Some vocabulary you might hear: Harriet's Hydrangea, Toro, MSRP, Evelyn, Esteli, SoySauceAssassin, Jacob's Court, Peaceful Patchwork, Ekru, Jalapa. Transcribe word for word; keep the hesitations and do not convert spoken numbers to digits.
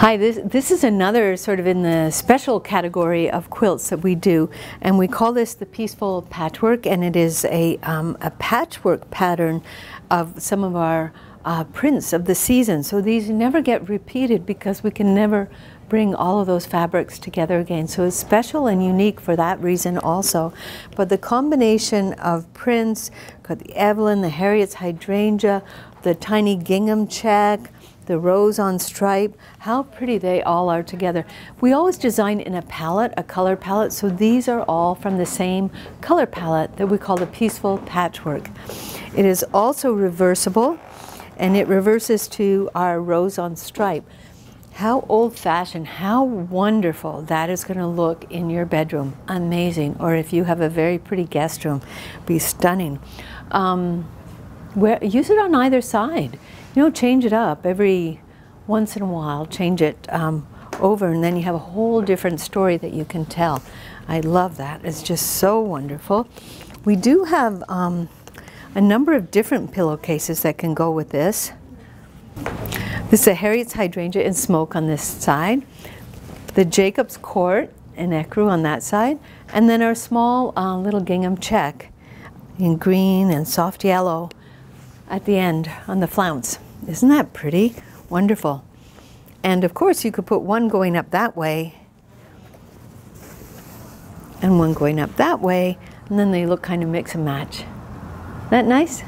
Hi, this, this is another sort of in the special category of quilts that we do, and we call this the Peaceful Patchwork, and it is a, um, a patchwork pattern of some of our uh, prints of the season. So these never get repeated because we can never bring all of those fabrics together again. So it's special and unique for that reason also. But the combination of prints, got the Evelyn, the Harriet's Hydrangea, the tiny gingham check, the rose on stripe, how pretty they all are together. We always design in a palette, a color palette, so these are all from the same color palette that we call the Peaceful Patchwork. It is also reversible, and it reverses to our rose on stripe. How old-fashioned, how wonderful that is going to look in your bedroom. Amazing. Or if you have a very pretty guest room, be stunning. Um, where, use it on either side. You know, change it up every once in a while, change it um, over, and then you have a whole different story that you can tell. I love that. It's just so wonderful. We do have um, a number of different pillowcases that can go with this. This is a Harriet's Hydrangea in smoke on this side, the Jacob's Court in Ekru on that side, and then our small uh, little gingham check in green and soft yellow at the end on the flounce. Isn't that pretty? Wonderful. And of course you could put one going up that way and one going up that way, and then they look kind of mix and match. Isn't that nice?